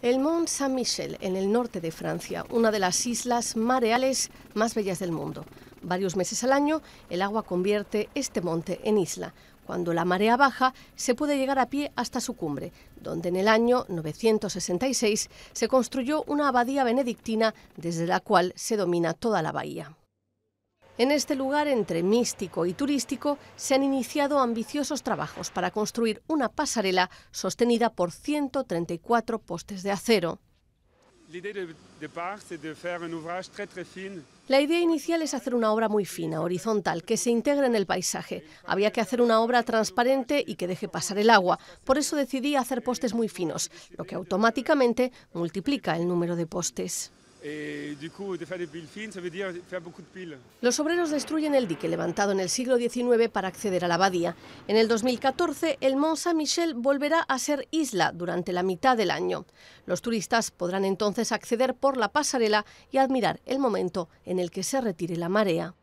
El Mont Saint-Michel, en el norte de Francia, una de las islas mareales más bellas del mundo. Varios meses al año, el agua convierte este monte en isla. Cuando la marea baja, se puede llegar a pie hasta su cumbre, donde en el año 966 se construyó una abadía benedictina desde la cual se domina toda la bahía. En este lugar, entre místico y turístico, se han iniciado ambiciosos trabajos para construir una pasarela sostenida por 134 postes de acero. La idea inicial es hacer una obra muy fina, horizontal, que se integre en el paisaje. Había que hacer una obra transparente y que deje pasar el agua. Por eso decidí hacer postes muy finos, lo que automáticamente multiplica el número de postes. Los obreros destruyen el dique levantado en el siglo XIX para acceder a la abadía. En el 2014, el Mont Saint-Michel volverá a ser isla durante la mitad del año. Los turistas podrán entonces acceder por la pasarela y admirar el momento en el que se retire la marea.